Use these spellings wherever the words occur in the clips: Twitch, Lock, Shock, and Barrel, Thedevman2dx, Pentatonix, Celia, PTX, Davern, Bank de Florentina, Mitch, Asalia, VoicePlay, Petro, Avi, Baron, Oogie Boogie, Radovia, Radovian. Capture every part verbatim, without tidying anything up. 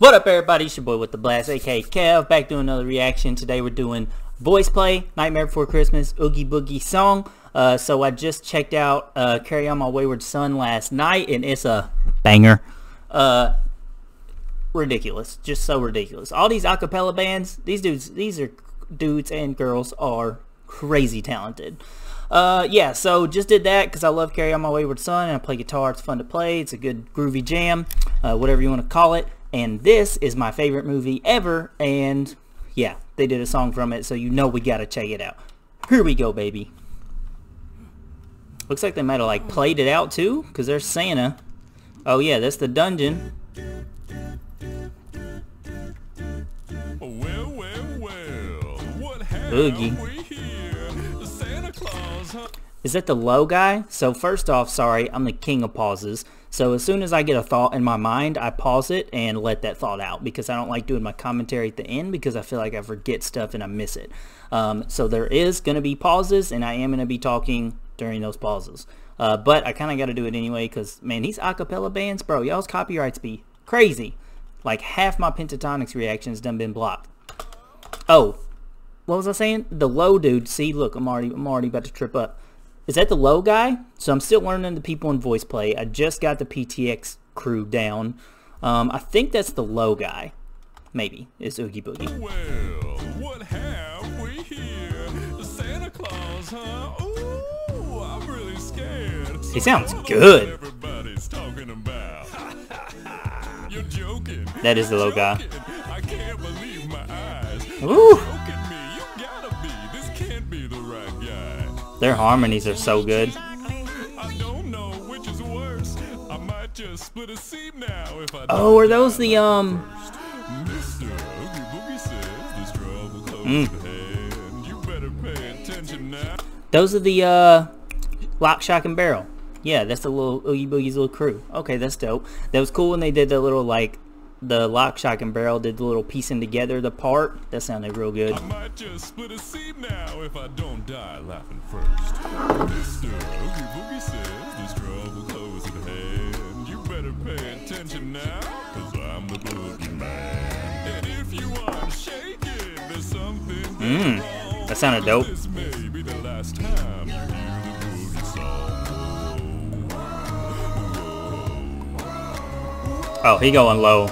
What up, everybody? It's your boy with the blast, aka Kev, back doing another reaction. Today we're doing VoicePlay, Nightmare Before Christmas, Oogie Boogie song. Uh, so I just checked out uh, Carry On My Wayward Son last night, and it's a banger. Uh, ridiculous, just so ridiculous. All these acapella bands, these dudes, these are dudes and girls are crazy talented. Uh, yeah, so just did that because I love Carry On My Wayward Son, and I play guitar. It's fun to play. It's a good groovy jam, uh, whatever you want to call it. And this is my favorite movie ever, and yeah, they did a song from it, so you know we gotta check it out. Here we go, baby. Looks like they might have like played it out too, because there's Santa. Oh yeah, that's the dungeon. Well, well, well. What have Oogie. We here? Santa Claus, huh? Is that the low guy? So first off, sorry, I'm the king of pauses. So as soon as I get a thought in my mind, I pause it and let that thought out, because I don't like doing my commentary at the end because I feel like I forget stuff and I miss it. Um, so there is going to be pauses, and I am going to be talking during those pauses. Uh, but I kind of got to do it anyway because, man, these acapella bands, bro, y'all's copyrights be crazy. Like half my Pentatonix reactions done been blocked. Oh, what was I saying? The low dude. See, look, I'm already, I'm already about to trip up. Is that the low guy? So I'm still learning the people in VoicePlay. I just got the P T X crew down. Um, I think that's the low guy. Maybe. It's Oogie Boogie. Well, what have we here? Santa Claus, huh? Ooh, I'm really scared. He sounds good. Everybody's talking about. You're joking. That is the low guy. I can't believe my eyes. Ooh. Their harmonies are so good. I don't know which is worse. I might just split a seam now if I Oh, are those the um Mister Oogie Boogie says this trouble close at hand. You better pay attention now. Those are the uh Lock, Shock, and Barrel. Yeah, that's the little Oogie Boogie's little crew. Okay, that's dope. That was cool when they did the little like the Lock, Shock, and Barrel did the little piecing together the part. That sounded real good. I might just split a seam now if I don't die laughing first. Mister Oogie Boogie says this trouble close at hand. You better pay attention now, cause I'm the boogie man. And if you aren't shaking, there's something mm, wrong. That sounded dope. This may be the last time you hear the boogie song. Whoa, whoa, whoa. Oh, he going low.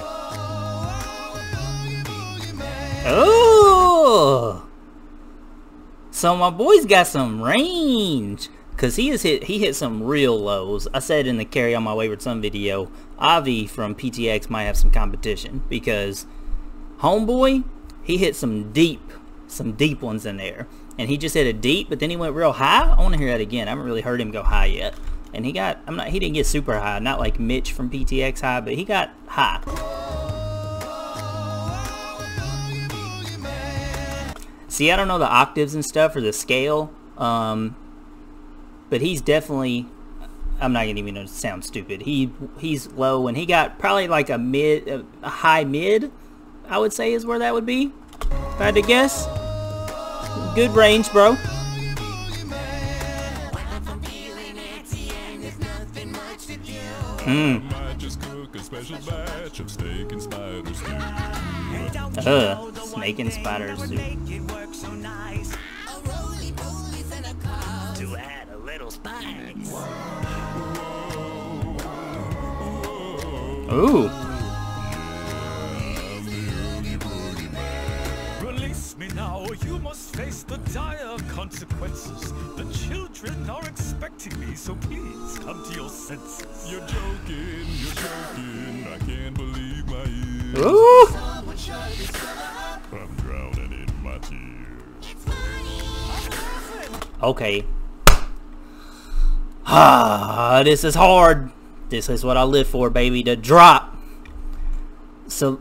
Oh, so my boy's got some range, cause he is hit. He hit some real lows. I said in the Carry On My Wayward Son video, Avi from P T X might have some competition because homeboy, he hit some deep, some deep ones in there, and he just hit a deep, but then he went real high. I want to hear that again. I haven't really heard him go high yet, and he got. I'm not. He didn't get super high, not like Mitch from P T X high, but he got high. See, I don't know the octaves and stuff or the scale, um, but he's definitely, I'm not even gonna sound stupid, he he's low, and he got probably like a mid, a high mid, I would say is where that would be, if I had to guess. Good range, bro. Mm. Ugh, snake and spider soup. Ooh. Release me now, or you must face the dire consequences. The children are expecting me, so please come to your senses. You're joking, you're joking. I can't believe my ears. Ooh. I'm drowning in my tears. Okay. Ah, this is hard. This is what I live for, baby, to drop. So,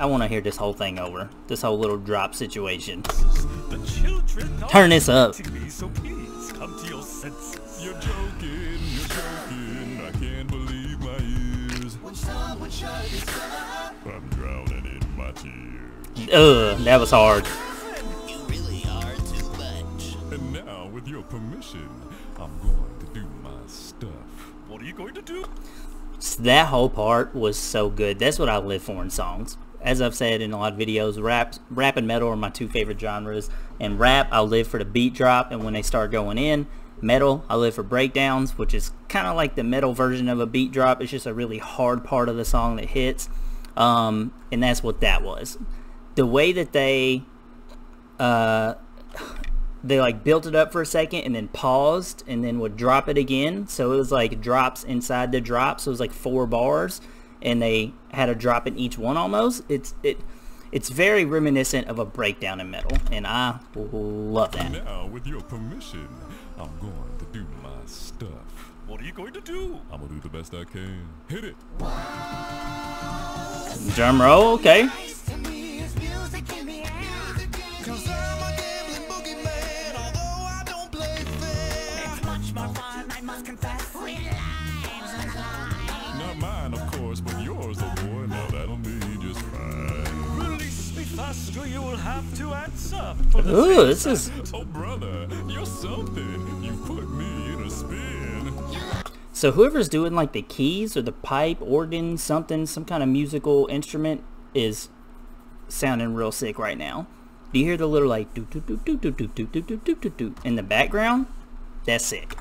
I want to hear this whole thing over. This whole little drop situation. Turn this up. So please come to your senses. You're joking, you're joking. I can't believe my ears. I'm drowning in my tears. Ugh, that was hard. You really are too much. And now, with your permission, I'm going to do my stuff. What are you going to do? that whole part was so good. That's what I live for in songs. As I've said in a lot of videos, rap, rap and metal are my two favorite genres. In rap, I live for the beat drop and when they start going in. Metal, I live for breakdowns, which is kind of like the metal version of a beat drop. It's just a really hard part of the song that hits. Um, and that's what that was. The way that they... Uh, they like built it up for a second and then paused and then would drop it again. So it was like drops inside the drops. So it was like four bars and they had a drop in each one almost. It's it, it's very reminiscent of a breakdown in metal, and I love that. Now, with your permission, I'm going to do my stuff. What are you going to do? I'm gonna do the best I can. Hit it. Drum roll, okay. You will have to answer for the Ooh, this is oh, brother, you're something. You put me in a spin. So whoever's doing like the keys or the pipe, organ, something, some kind of musical instrument is sounding real sick right now. Do you hear the little like do do do do do do do do do do do in the background? That's sick.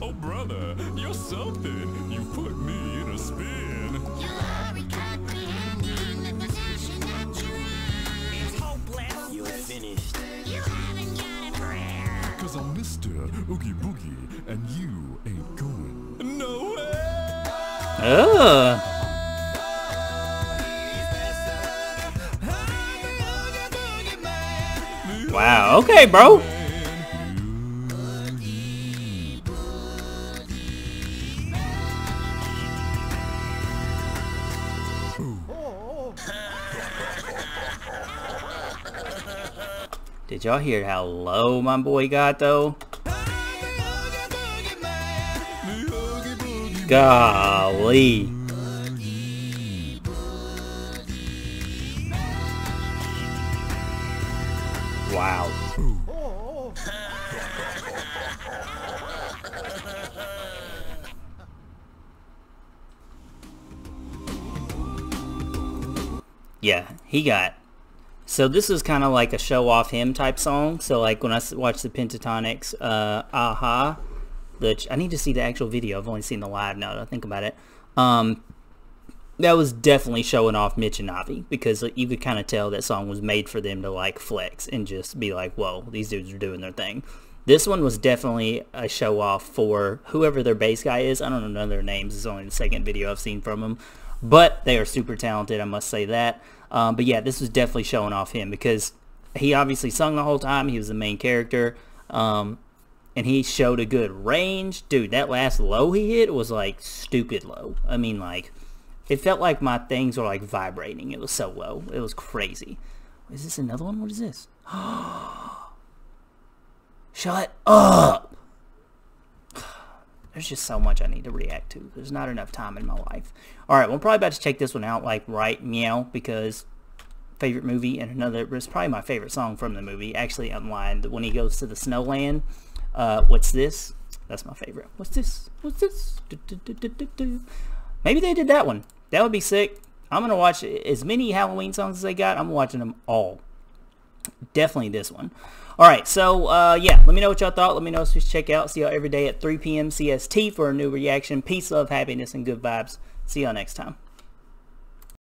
Oh brother, you're something. You put me in a spin. Finished. You haven't got a prayer. Cause I'm Mister Oogie Boogie and you ain't going nowhere. Oh. Wow, okay, bro. Oogie Boogie. Oh. Did y'all hear how low my boy got though? Golly. Wow. Yeah, he got. So this is kind of like a show off him type song. So like when I watch the Pentatonix, uh, Aha, which I need to see the actual video. I've only seen the live now that I think about it. Um, that was definitely showing off Mitch and Avi, because you could kind of tell that song was made for them to like flex and just be like, whoa, these dudes are doing their thing. This one was definitely a show off for whoever their bass guy is. I don't know none of their names. It's only the second video I've seen from them. But they are super talented, I must say that. Um, but yeah, this was definitely showing off him, because he obviously sung the whole time. He was the main character. Um, and he showed a good range. Dude, that last low he hit was like stupid low. I mean, like, it felt like my things were like vibrating. It was so low. It was crazy. Is this another one? What is this? Shut up. There's just so much I need to react to. There's not enough time in my life. Alright, well, I'm probably about to check this one out like right meow, because favorite movie and another, it's probably my favorite song from the movie. Actually, I'm lying. When he goes to the snow land, uh, what's this? That's my favorite. What's this? What's this? Do, do, do, do, do. Maybe they did that one. That would be sick. I'm going to watch as many Halloween songs as they got. I'm watching them all. Definitely this one. Alright, so uh, yeah, let me know what y'all thought. Let me know what you should check out. See y'all every day at three P M C S T for a new reaction. Peace, love, happiness, and good vibes. See y'all next time.